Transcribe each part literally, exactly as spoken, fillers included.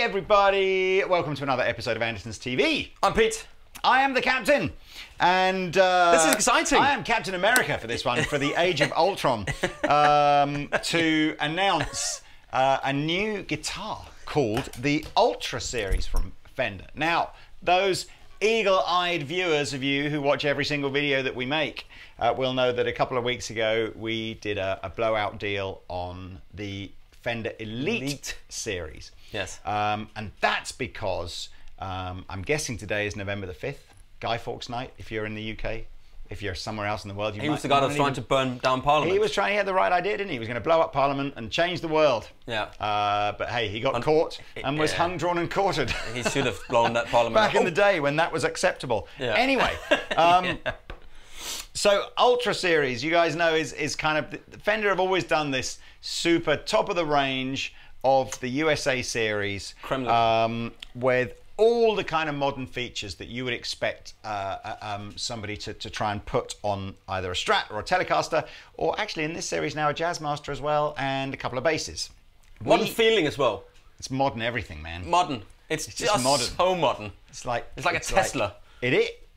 Hey everybody, welcome to another episode of Andertons T V. I'm Pete. I am the captain. And uh, this is exciting. I am Captain America for this one, for the Age of Ultron, um, to announce uh, a new guitar called the Ultra Series from Fender. Now, those eagle-eyed viewers of you who watch every single video that we make uh, will know that a couple of weeks ago we did a, a blowout deal on the Fender Elite, Elite. Series. Yes. Um, and that's because um, I'm guessing today is November the fifth, Guy Fawkes Night, if you're in the U K. If you're somewhere else in the world, you he might... He was the guy that was trying even... to burn down Parliament. He was trying, he had the right idea, didn't he? He was going to blow up Parliament and change the world. Yeah. Uh, but hey, he got Un caught and was yeah. hung, drawn and quartered. He should have blown that Parliament Back up. in the day when that was acceptable. Yeah. Anyway, um, yeah. so Ultra Series, you guys know, is, is kind of... Fender have always done this super top-of-the-range of the U S A series um, with all the kind of modern features that you would expect uh, um, somebody to, to try and put on either a Strat or a Telecaster, or actually in this series now a Jazzmaster as well, and a couple of basses. Modern we, feeling as well. It's modern everything, man. Modern. It's, it's just, just modern. So modern. It's like it's like it's a Tesla. Like, it it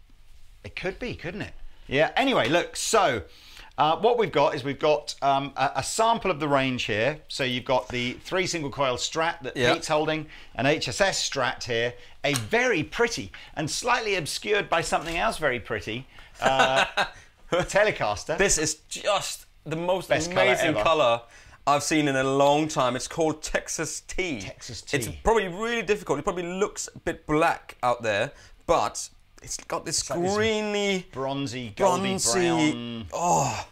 it could be, couldn't it? Yeah. Anyway, look. So uh, what we've got is we've got um, a, a sample of the range here. So you've got the three single coil Strat that yep. Pete's holding, an H S S Strat here. A very pretty and slightly obscured by something else very pretty uh, Telecaster. This is just the most Best amazing color, color I've seen in a long time. It's called Texas Tea. Texas Tea. It's probably really difficult. It probably looks a bit black out there, but it's got this it's greeny, like this bronzy, goldy bronzy, brown. Oh.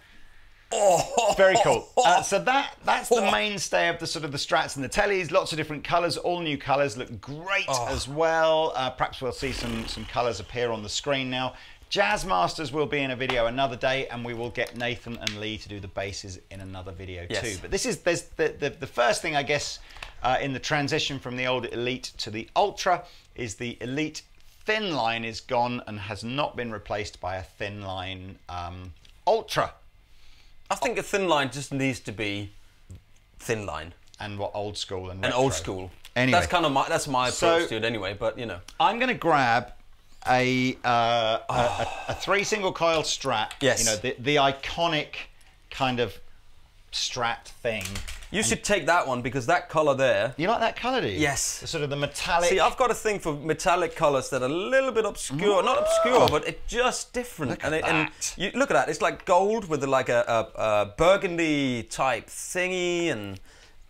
Oh, very cool. Uh, so that that's the mainstay of the sort of the Strats and the Tellies. Lots of different colours. All new colours look great oh. as well. Uh, perhaps we'll see some some colours appear on the screen now. Jazzmasters will be in a video another day, and we will get Nathan and Lee to do the basses in another video yes. too. But this is there's the, the the first thing I guess uh, in the transition from the old Elite to the Ultra is the Elite thin line is gone and has not been replaced by a thin line um, Ultra. I think a thin line just needs to be thin line. And what old school and retro. And old school. Anyway. That's kind of my, that's my approach so, to it anyway, but you know. I'm going to grab a, uh, oh. a, a three single coil Strat. Yes. You know, the, the iconic kind of Strat thing. You and should take that one because that colour there. You like that colour, do you? Yes. The sort of the metallic. See, I've got a thing for metallic colours that are a little bit obscure. Ooh. Not obscure, but it's just different. Look and at it, that. And you, look at that. It's like gold with like a, a, a burgundy type thingy and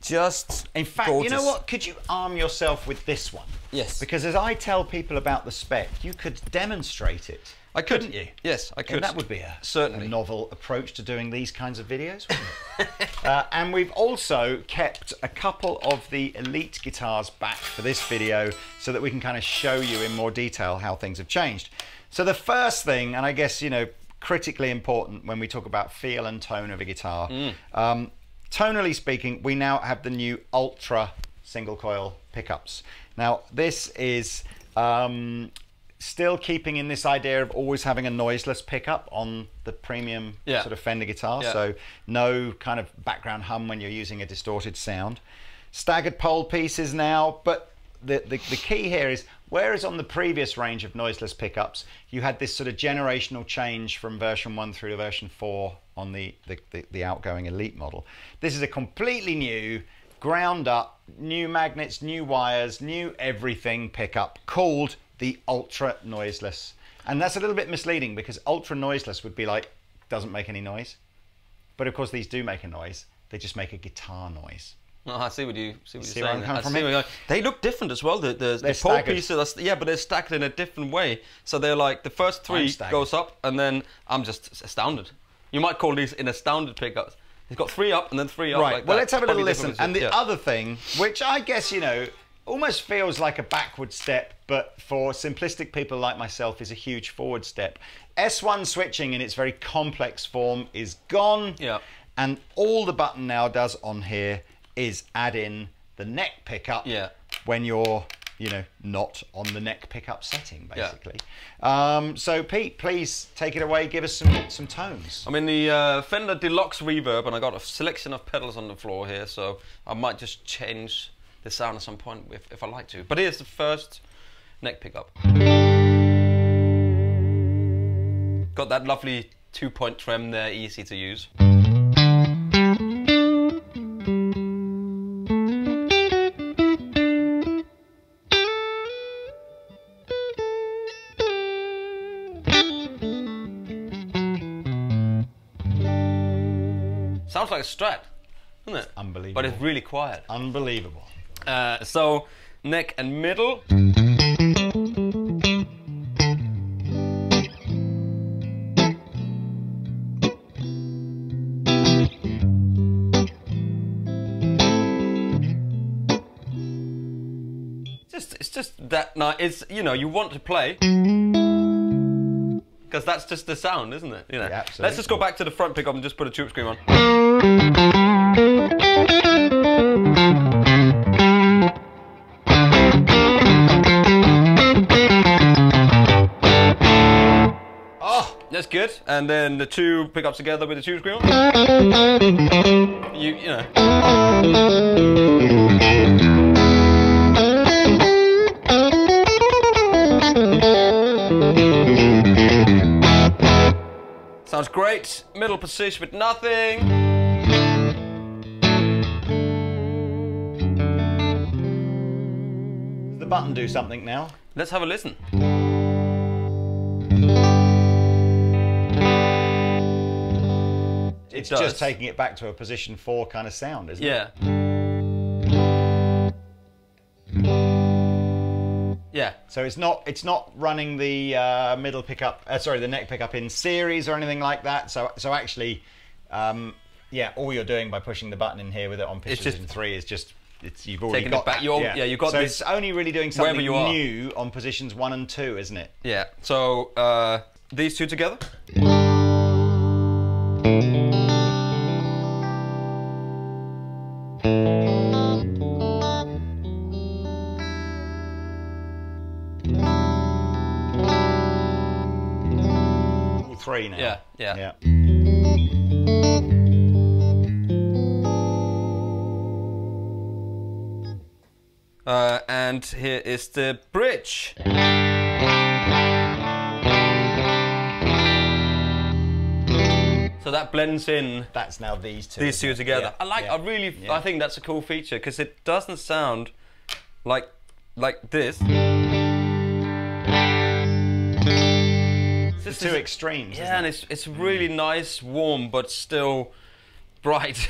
just In fact, gorgeous. You know what? Could you arm yourself with this one? Yes. Because as I tell people about the spec, you could demonstrate it. I could. Couldn't you? Yes, I could. And that would be a, Certainly. a novel approach to doing these kinds of videos, wouldn't it? uh, and we've also kept a couple of the Elite guitars back for this video so that we can kind of show you in more detail how things have changed. So the first thing, and I guess, you know, critically important when we talk about feel and tone of a guitar, mm. um, tonally speaking, we now have the new Ultra single coil pickups. Now, this is... Um, Still keeping in this idea of always having a noiseless pickup on the premium yeah. sort of Fender guitar. Yeah. So no kind of background hum when you're using a distorted sound. Staggered pole pieces now, but the, the, the key here is, whereas on the previous range of noiseless pickups, you had this sort of generational change from version one through to version four on the, the, the, the outgoing Elite model. This is a completely new, ground up, new magnets, new wires, new everything pickup called the Ultra Noiseless. And that's a little bit misleading because Ultra Noiseless would be like, doesn't make any noise. But of course these do make a noise. They just make a guitar noise. Oh, I see what, you, see what you're saying. I see where they look different as well. The, the, the pole pieces, yeah, but they're stacked in a different way. So they're like, the first three goes up and then I'm just astounded. You might call these in astounded pickups. It's got three up and then three up. Right, like well that. Let's have a little listen. And the yeah. other thing, which I guess, you know, almost feels like a backward step, but for simplistic people like myself is a huge forward step. S one switching in its very complex form is gone. Yeah. And all the button now does on here is add in the neck pickup yeah. when you're, you know, not on the neck pickup setting, basically. Yeah. Um, so Pete, please take it away, give us some some tones. I'm in the uh, Fender Deluxe Reverb and I got a selection of pedals on the floor here, so I might just change this sound at some point if, if I like to. But here's the first neck pickup. Got that lovely two-point trem there, easy to use. Sounds like a Strat, doesn't it? It's unbelievable. But it's really quiet. Unbelievable. Uh, so, neck and middle. Just, it's just that, now it's, you know, you want to play. Because that's just the sound, isn't it? You know. Yeah, let's just go back to the front pickup and just put a tube scream on. Oh, that's good. And then the two pickups together with the tube scream on. You, you know. Sounds great. Middle position with nothing. Does the button do something now? Let's have a listen. It's it just taking it back to a position four kind of sound, isn't yeah. it? Yeah. Yeah. So it's not it's not running the uh, middle pickup, uh, sorry, the neck pickup in series or anything like that. So so actually, um, yeah, all you're doing by pushing the button in here with it on pitch position three is just it's you've already taking got it back. You're, yeah. yeah, you got so this. So it's only really doing something you new are. on positions one and two, isn't it? Yeah. So uh, these two together. Three now. Yeah, yeah. Yeah. Uh, and here is the bridge. So that blends in. That's now these two. These two together. Yeah, I like. Yeah, I really. Yeah. I think that's a cool feature because it doesn't sound like like this. It's two extremes. Yeah, isn't it? And it's it's really nice, warm, but still bright.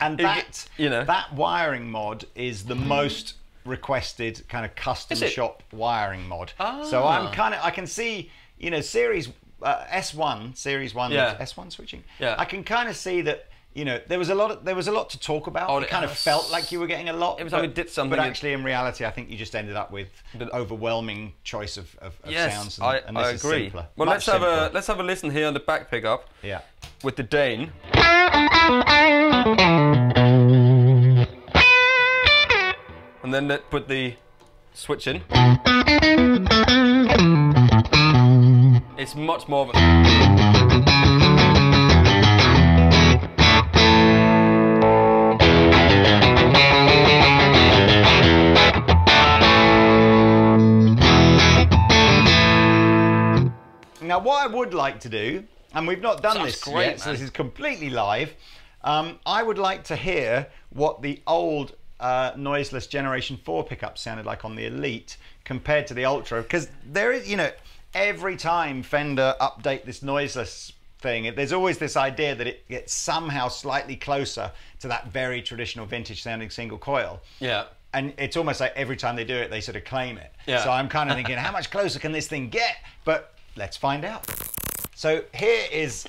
And that you know that wiring mod is the most requested kind of custom shop wiring mod. Ah. So I'm kind of I can see you know series uh, S one series one yeah. S one switching. Yeah. I can kind of see that. You know, there was a lot. Of, there was a lot to talk about. Oh, it kind of felt like you were getting a lot. It was like we did something. But actually, in reality, I think you just ended up with an overwhelming choice of, of, of yes, sounds. And, I, and this I agree. Is simpler. Well, Much let's simpler. have a let's have a listen here on the back pickup. Yeah. With the Dane. And then let's put the switch in. It's much more of a. Now, what I would like to do, and we've not done Sounds this great, yet, man. so this is completely live, um, I would like to hear what the old uh, noiseless Generation four pickup sounded like on the Elite compared to the Ultra, because there is, you know, every time Fender update this noiseless thing, there's always this idea that it gets somehow slightly closer to that very traditional vintage sounding single coil. Yeah. And it's almost like every time they do it, they sort of claim it. Yeah. So I'm kind of thinking, how much closer can this thing get? But let's find out. So here is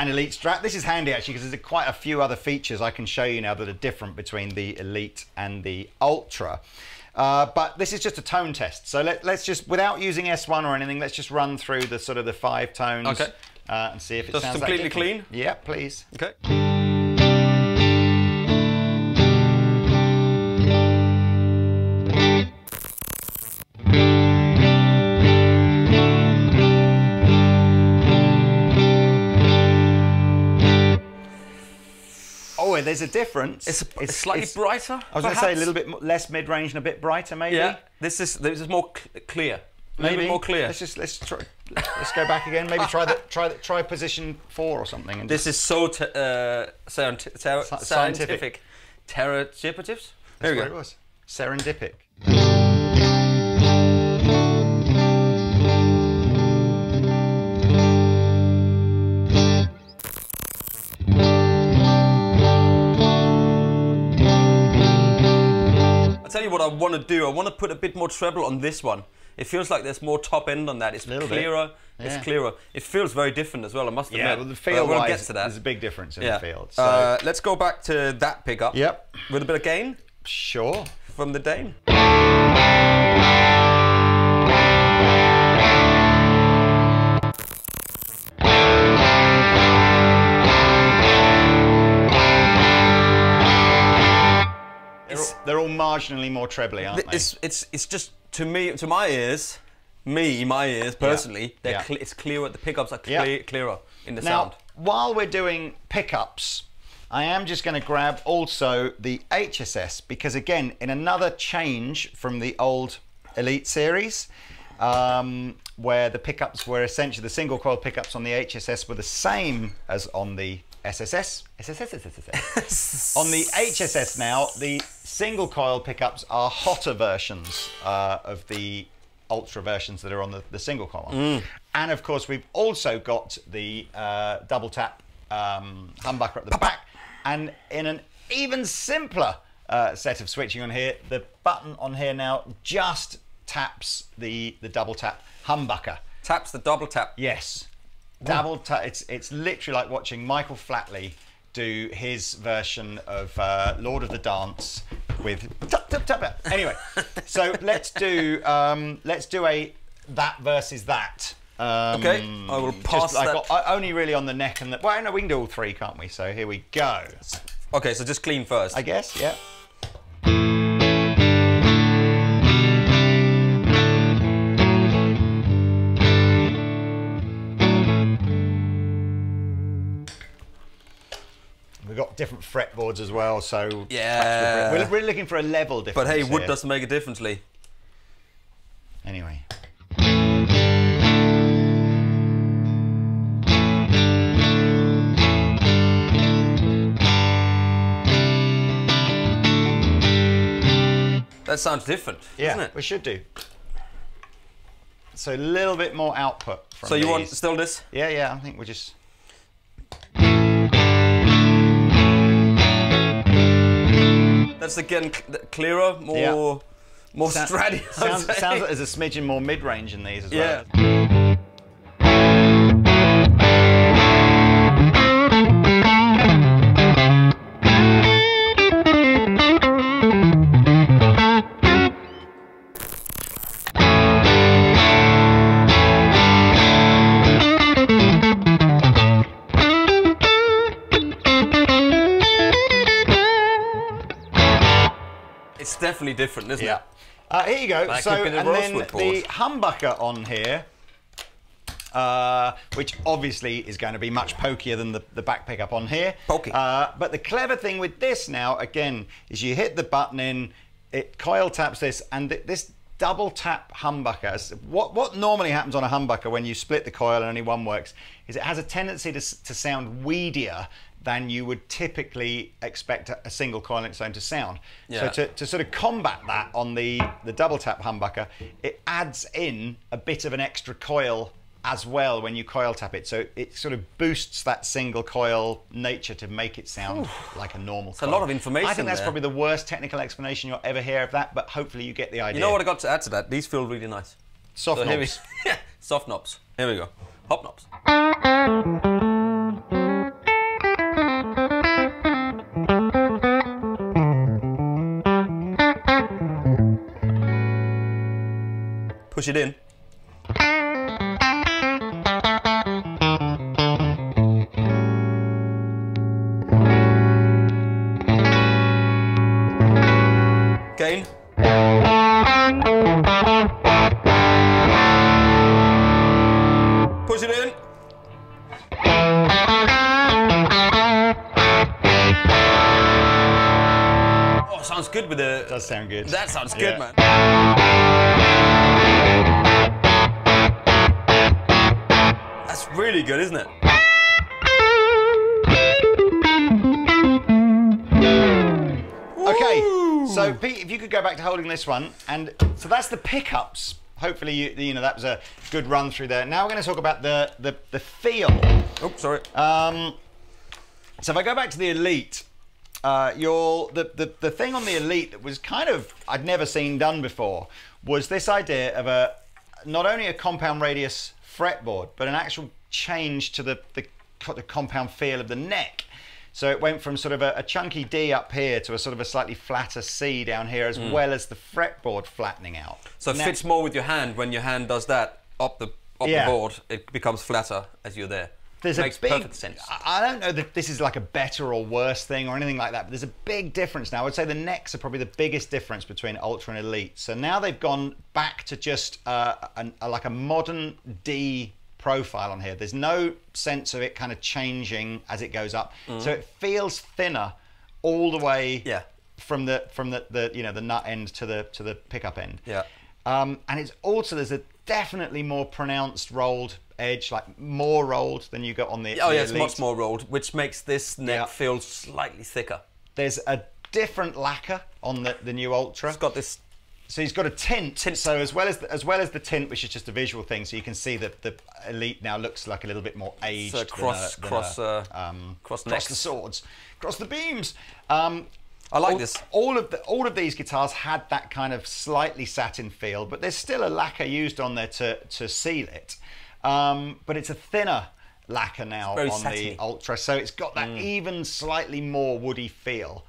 an Elite Strat. This is handy actually because there's quite a few other features I can show you now that are different between the Elite and the Ultra. Uh, but this is just a tone test. So let, let's just, without using S one or anything, let's just run through the sort of the five tones okay. uh, and see if it just sounds completely like clean. Yeah, please. Okay. Oh, there's a difference. It's, a, it's slightly it's, brighter. I was going to say a little bit less mid-range and a bit brighter, maybe. Yeah. This is this is more cl clear. Maybe a little bit more clear. Let's just let's try. Let's go back again. Maybe try that. Try that. Try position four or something. And this is so t uh, sound ter scientific. scientific. Terragipatives? There we go. It was. Serendipic. I'll tell you what I want to do. I want to put a bit more treble on this one. It feels like there's more top end on that. It's clearer. Bit. It's yeah. clearer. It feels very different as well, I must admit. Yeah, well, the feel wise, get to that. There's a big difference in yeah. the field. So. Uh, let's go back to that pickup. Yep. With a bit of gain. Sure. From the Dane. They're all, they're all marginally more trebly, aren't they? It's, it's, it's just... To me, to my ears, me, my ears personally, yeah. Yeah. Cl it's clearer. The pickups are clear, yeah. clearer in the now, sound. Now, while we're doing pickups, I am just going to grab also the H S S because again, in another change from the old Elite series, um, where the pickups were essentially the single coil pickups on the H S S were the same as on the S S S. S S S, S S S. On the H S S now, the single coil pickups are hotter versions uh, of the Ultra versions that are on the, the single coil one. Mm. And of course, we've also got the uh, double tap um, humbucker at the back. And in an even simpler uh, set of switching on here, the button on here now just taps the, the double tap humbucker. Taps the double tap. Yes. Double tap. It's it's literally like watching Michael Flatley do his version of uh, Lord of the Dance with tap tap tap. Anyway, so let's do um, let's do a that versus that. Um, okay, I will pass just, that. I got, I, only really on the neck and the. Well, no, we can do all three, can't we? So here we go. Okay, so just clean first. I guess. Yeah. We've got different fretboards as well, so yeah, we're, we're looking for a level difference. But hey, wood here. Doesn't make a difference, Lee. Anyway. That sounds different, yeah, doesn't it? We should do. So a little bit more output from So you these. Want still this? Yeah, yeah, I think we're just... That's again clearer, more, yeah. more sound, stratty. Sounds, sounds like there's a smidgen more mid-range in these as yeah. well. Definitely different, isn't yeah. it? Uh, here you go. That so, and then the humbucker on here, uh, which obviously is going to be much pokier than the, the back pickup on here. Pokey. Uh, but the clever thing with this now, again, is you hit the button in, it coil taps this, and th this double tap humbucker. What what normally happens on a humbucker when you split the coil and only one works is it has a tendency to to sound weedier than you would typically expect a single coil on its own to sound. Yeah. So to, to sort of combat that on the, the double tap humbucker, it adds in a bit of an extra coil as well when you coil tap it. So it sort of boosts that single coil nature to make it sound Ooh. Like a normal it's coil. It's a lot of information I think that's there. Probably the worst technical explanation you'll ever hear of that, but hopefully you get the idea. You know what I got to add to that? These feel really nice. Soft so knobs. We, yeah, soft knobs. Here we go. Hop knobs. Push it in. Gain. Push it in. good with the... Does sound good. That sounds good, yeah. Man. That's really good, isn't it? Okay, so Pete, if you could go back to holding this one, and so that's the pickups. Hopefully, you, you know, that was a good run through there. Now we're going to talk about the, the, the feel. Oh, sorry. Um, so if I go back to the Elite, uh, you'll, the, the, the thing on the Elite that was kind of, I'd never seen done before, was this idea of a, not only a compound radius fretboard, but an actual change to the, the, the compound feel of the neck. So it went from sort of a, a chunky D up here to a sort of a slightly flatter C down here, as mm. well as the fretboard flattening out. So it now, fits more with your hand. When your hand does that up the, up yeah. the board, it becomes flatter as you're there. There's it makes a big, perfect sense. I don't know that this is like a better or worse thing or anything like that, but there's a big difference now. I would say the necks are probably the biggest difference between Ultra and Elite. So now they've gone back to just uh, an, a, like a modern D profile on here. There's no sense of it kind of changing as it goes up, mm. so it feels thinner all the way yeah. from the from the, the you know the nut end to the to the pickup end. Yeah, um, and it's also there's a definitely more pronounced rolled edge, like more rolled than you got on the. Oh the yeah, it's Elite. Much more rolled, which makes this neck yeah. feel slightly thicker. There's a different lacquer on the the new Ultra. It's got this. So he's got a tint, tint. So as well as the, as well as the tint, which is just a visual thing, so you can see that the Elite now looks like a little bit more aged. So cross, than a, than cross, a, uh, um, cross, cross the swords, cross the beams. Um, I like all, this. All of the, all of these guitars had that kind of slightly satin feel, but there's still a lacquer used on there to to seal it. Um, but it's a thinner lacquer now on satiny. The Ultra, so it's got that mm. even slightly more woody feel.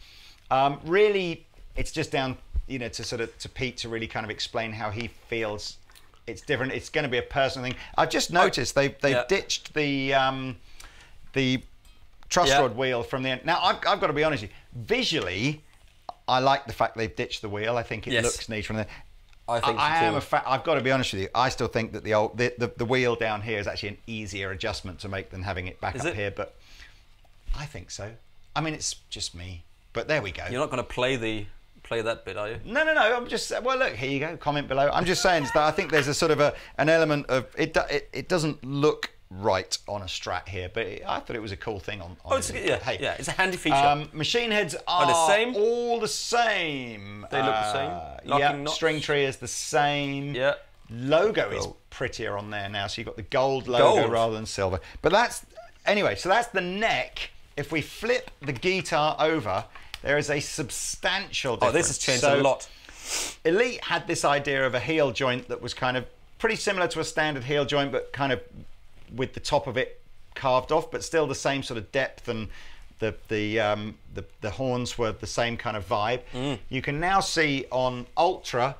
Um, really, it's just down. You know, to sort of to Pete to really kind of explain how he feels it's different. It's going to be a personal thing. I've just noticed they've they've yeah. ditched the um, the truss yeah. rod wheel from the end. Now I've, I've got to be honest with you. Visually, I like the fact they've ditched the wheel. I think it yes. looks neat from there. I think I, so I am too. a fa I've got to be honest with you. I still think that the old the, the the wheel down here is actually an easier adjustment to make than having it back is up it? here. But I think so. I mean, it's just me. But there we go. You're not going to play the. Play that bit, are you? No, no, no. I'm just well. Look, here you go. Comment below. I'm just saying that I think there's a sort of a an element of it. It, it doesn't look right on a Strat here, but it, I thought it was a cool thing on. on oh, it's, yeah, hey, yeah, it's a handy feature. Um, machine heads are, are the same. All the same. They look the same. Uh, yeah. String tree is the same. Yeah. Logo cool. is prettier on there now, so you've got the gold logo gold. rather than silver. But that's anyway. So that's the neck. If we flip the guitar over. There is a substantial difference. Oh, this has changed so, a lot. Elite had this idea of a heel joint that was kind of pretty similar to a standard heel joint, but kind of with the top of it carved off, but still the same sort of depth, and the the um, the, the horns were the same kind of vibe. Mm. You can now see on Ultra,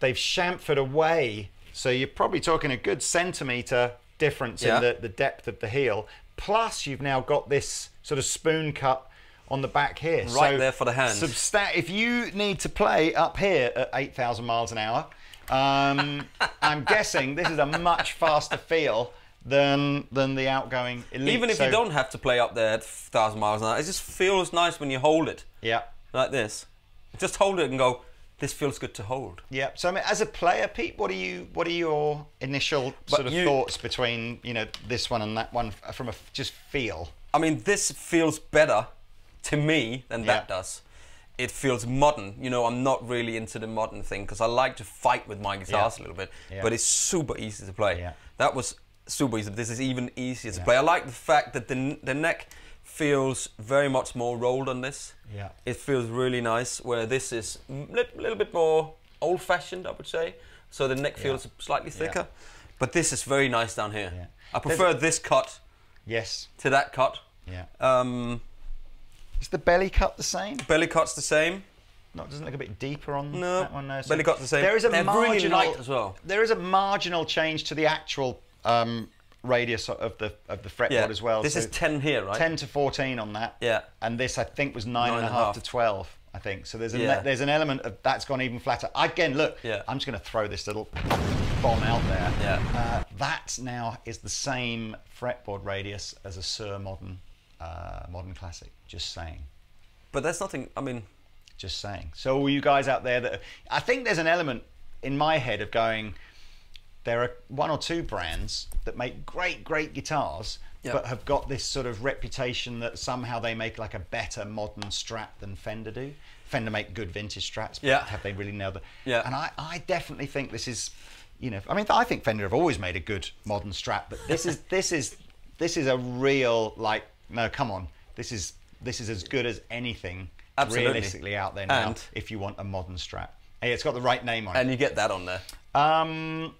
they've chamfered away, so you're probably talking a good centimetre difference yeah. in the, the depth of the heel. Plus, you've now got this sort of spoon cut on the back here. Right so there for the hand. Substat if you need to play up here at eight thousand miles an hour, um, I'm guessing this is a much faster feel than than the outgoing Elite. Even if so, you don't have to play up there at one thousand miles an hour, it just feels nice when you hold it. Yeah. Like this. Just hold it and go, this feels good to hold. Yeah. So I mean, as a player, Pete, what are you? What are your initial but sort of you, thoughts between you know this one and that one from a just feel? I mean, this feels better to me than yeah. that does. It feels modern. You know, I'm not really into the modern thing because I like to fight with my guitars yeah. a little bit, yeah. but it's super easy to play. Yeah. That was super easy. This is even easier yeah. to play. I like the fact that the, the neck feels very much more rolled on this. Yeah. It feels really nice, where this is a li little bit more old-fashioned, I would say. So the neck feels yeah. slightly thicker, yeah. but this is very nice down here. Yeah. I prefer There's... this cut yes. to that cut. Yeah. Um, Is the belly cut the same? Belly cut's the same. No, it doesn't look a bit deeper on no. that one. No, so belly cut's the same. There is a They're marginal really light as well. There is a marginal change to the actual um, radius of the of the fretboard yeah. as well. This so is ten here, right? Ten to fourteen on that. Yeah. And this, I think, was nine, nine and a half, half to twelve. I think so. There's a yeah. there's an element of that's gone even flatter. Again, look. Yeah. I'm just going to throw this little bomb out there. Yeah. Uh, that now is the same fretboard radius as a Sur Modern. Uh, modern classic, just saying. But that's nothing, I mean... Just saying. So all you guys out there that, I think there's an element in my head of going, there are one or two brands that make great, great guitars, yep. but have got this sort of reputation that somehow they make like a better modern Strat than Fender do. Fender make good vintage Strats, but yeah. have they really nailed it? Yeah. And I, I definitely think this is, you know, I mean, I think Fender have always made a good modern Strat, but this is, this is, this is a real, like, no, come on, this is, this is as good as anything Absolutely. realistically out there now, and if you want a modern Strat. Hey, it's got the right name on and it. And you get that on there. Um,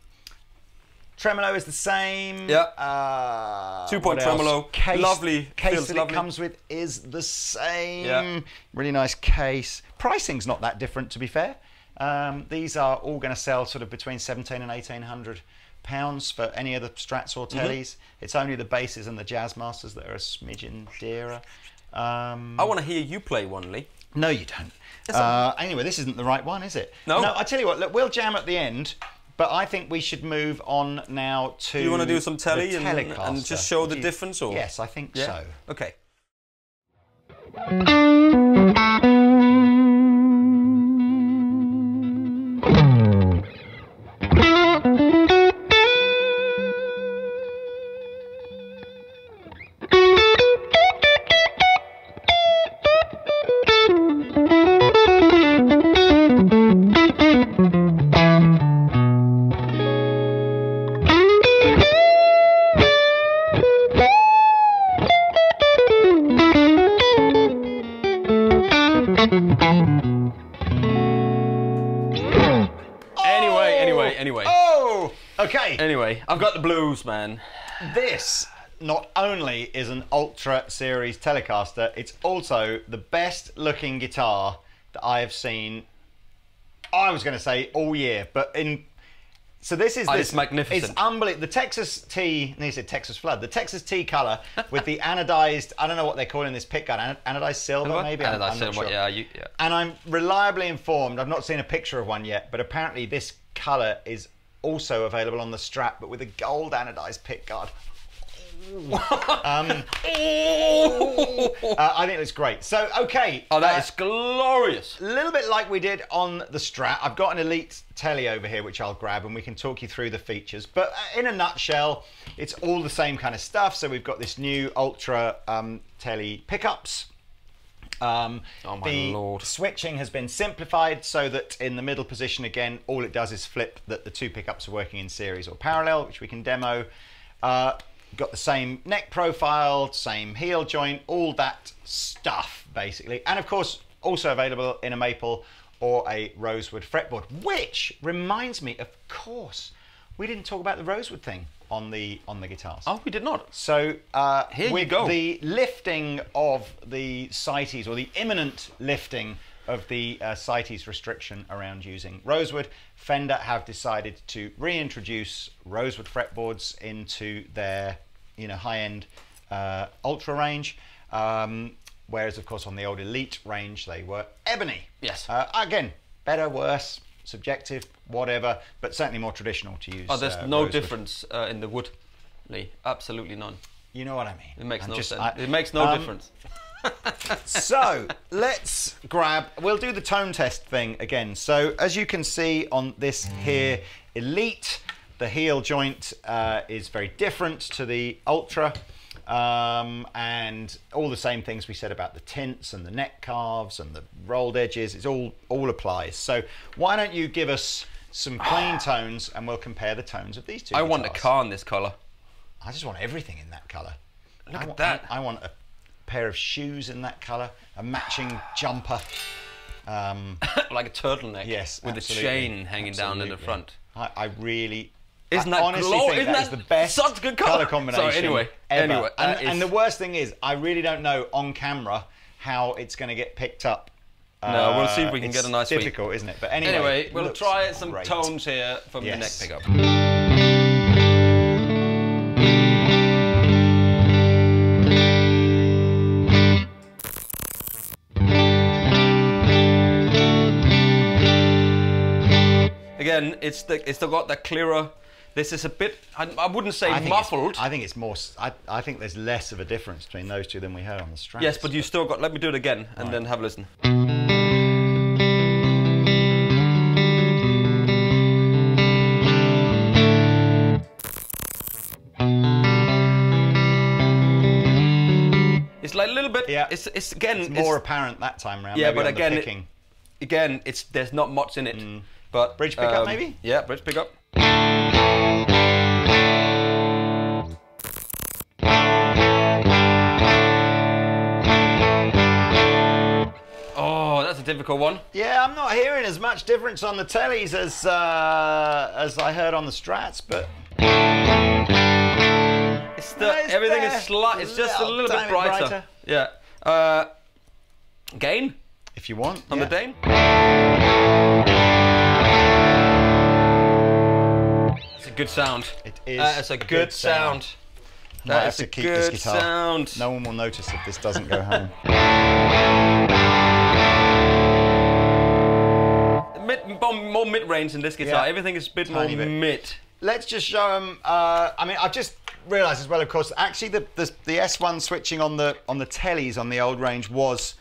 Tremolo is the same. Yeah. Uh, Two-point tremolo. Case, lovely. Case Feels that lovely. it comes with is the same. Yeah. Really nice case. Pricing's not that different, to be fair. Um, these are all going to sell sort of between seventeen and eighteen hundred pounds for any of the Strats or Tellies. Mm-hmm. It's only the basses and the Jazzmasters that are a smidgen dearer. Um, I want to hear you play one, Lee. No, you don't. Uh, anyway, this isn't the right one, is it? No. No, I tell you what, look, we'll jam at the end, but I think we should move on now to. Do you want to do some telly and, and just show the you, difference? Or? Yes, I think yeah. so. Okay. Anyway, I've got the blues, man. This not only is an Ultra Series Telecaster, it's also the best looking guitar that I have seen, I was going to say all year, but in... So this is... Oh, this, it's magnificent. It's unbelievable. The Texas Tea... No, you said Texas Flood. The Texas Tea colour with the anodised... I don't know what they're calling this pick gun. Anodised silver, what? maybe? Anodised silver, sure. yeah, you, yeah. And I'm reliably informed, I've not seen a picture of one yet, but apparently this colour is... also available on the Strat, but with a gold anodised pick guard. um, uh, I think it's great. So, okay. Oh, that uh, is glorious. A little bit like we did on the Strat. I've got an Elite Telly over here, which I'll grab, and we can talk you through the features. But uh, in a nutshell, it's all the same kind of stuff. So we've got this new Ultra um, Telly pickups. Um, oh my the Lord. switching has been simplified so that in the middle position again, all it does is flip that the two pickups are working in series or parallel, which we can demo. Uh, got the same neck profile, same heel joint, all that stuff basically. And of course, also available in a maple or a rosewood fretboard, which reminds me, of course, we didn't talk about the rosewood thing on the on the guitars. Oh, we did not. So uh, here with you go. The lifting of the CITES, or the imminent lifting of the uh, CITES restriction around using rosewood, Fender have decided to reintroduce rosewood fretboards into their you know high-end uh, Ultra range, um, whereas of course on the old Elite range they were ebony. Yes. Uh, again, better, worse, subjective, whatever, but certainly more traditional to use. Oh, there's uh, no difference uh, in the wood, Lee. Absolutely none. You know what I mean. It makes I'm no just, sense. I, it makes no um, difference. So let's grab, we'll do the tone test thing again. So as you can see on this here Elite, the heel joint uh, is very different to the Ultra. Um, and all the same things we said about the tints and the neck carves and the rolled edges, it's all, all applies. So why don't you give us some clean tones and we'll compare the tones of these two. I guitars. want a car in this colour. I just want everything in that colour. Look I at want, that. I, I want a pair of shoes in that colour, a matching jumper. Um, like a turtleneck. Yes, With absolutely. a chain hanging absolutely. down in the front. I, I really... Isn't that I honestly glow? think Isn't that, that is the best such good colour, colour combination so anyway, ever. Anyway, and, is... and the worst thing is, I really don't know on camera how it's going to get picked up. Uh, no, we'll see if we can get a nice It's difficult, week. isn't it? But anyway, anyway it we'll try some great. tones here from yes. the neck pickup. Again, it's the, it's got the clearer. This is a bit, I, I wouldn't say I muffled. I think it's more, I, I think there's less of a difference between those two than we heard on the Strats. Yes, but, but you still got, let me do it again and right. then have a listen. yeah, it's it's again it's more it's, apparent that time around. Yeah, maybe but on again, the picking. It, again, it's there's not much in it. Mm. But bridge pickup um, maybe. Yeah, bridge pickup. Oh, that's a difficult one. Yeah, I'm not hearing as much difference on the tellies as uh, as I heard on the Strats, but. It's the, nice everything there. is slight. It's just a little, a little bit brighter. brighter. Yeah. Uh, gain, if you want, on yeah. the Dane. It's a good sound. It is. Uh, it's a good, good sound. sound. That is a keep good this guitar. sound. No one will notice if this doesn't go home. Mid, more mid-range in this guitar. Yeah. Everything is a bit Tiny more bit. mid. Let's just show them. Uh, I mean, I've just. Realise as well, of course, actually the, the the S one switching on the on the tellies on the old range was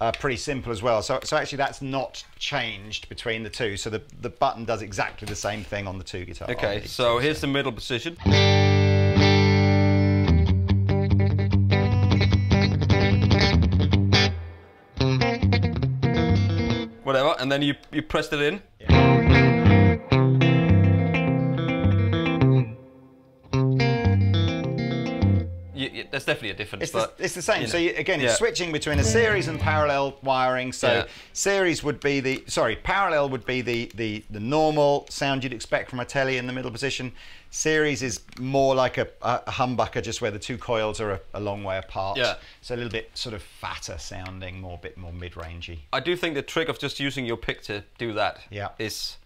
uh, pretty simple as well. So so actually that's not changed between the two. So the the button does exactly the same thing on the two guitars. Okay, so here's the middle position. Whatever, and then you you pressed it in. Yeah. There's definitely a difference. It's, but, the, it's the same. You know. So you, again, yeah. it's switching between a series and parallel wiring. So yeah. series would be the sorry, parallel would be the the the normal sound you'd expect from a telly in the middle position. Series is more like a, a humbucker, just where the two coils are a, a long way apart. Yeah. So a little bit sort of fatter sounding, more bit more mid-rangey. I do think the trick of just using your pick to do that yeah. is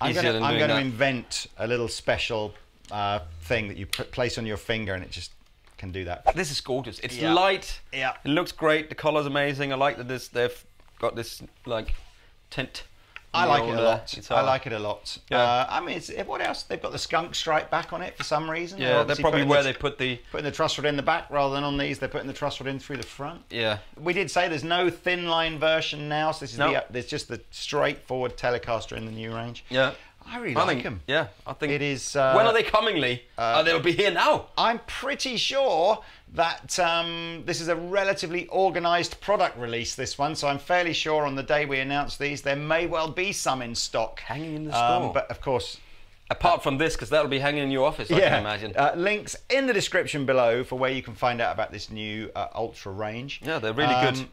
I'm easier gonna, than I'm doing going that. to invent a little special uh, thing that you put, place on your finger, and it just can do that. This is gorgeous. It's yeah. light. Yeah. It looks great. The color's amazing. I like that this they've got this like tint. I like it a lot. Guitar. I like it a lot. Yeah. Uh, I mean, it's, what else? They've got the skunk stripe back on it for some reason. Yeah, that's probably where the, they put the putting the truss rod in the back rather than on these. They're putting the truss rod in through the front. Yeah. We did say there's no thin line version now. So this is nope. the, uh, there's just the straightforward Telecaster in the new range. Yeah. I really I like think, them. Yeah, I think it is. Uh, when are they coming, Lee? Uh, oh, they'll be here now. I'm pretty sure that um, this is a relatively organised product release. This one, so I'm fairly sure on the day we announce these, there may well be some in stock hanging in the um, store. But of course, apart uh, from this, because that'll be hanging in your office. I yeah, can imagine. Uh, links in the description below for where you can find out about this new uh, Ultra range. Yeah, they're really um, good.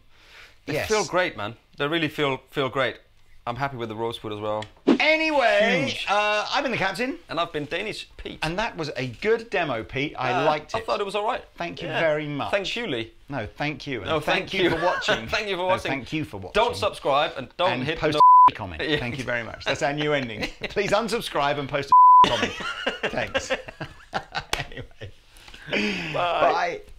They yes. feel great, man. They really feel feel great. I'm happy with the rosewood as well. Anyway, uh, I've been the captain. And I've been Danish Pete. And that was a good demo, Pete. I uh, liked it. I thought it was all right. Thank you yeah. very much. Thank you, Lee. No, thank you. And no, thank, thank you for watching. Thank you for watching. No, thank you for watching. Don't subscribe and don't and hit post no comment. Yeah. Thank you very much. That's our new ending. Please unsubscribe and post a comment. Thanks. Anyway. Bye. Bye.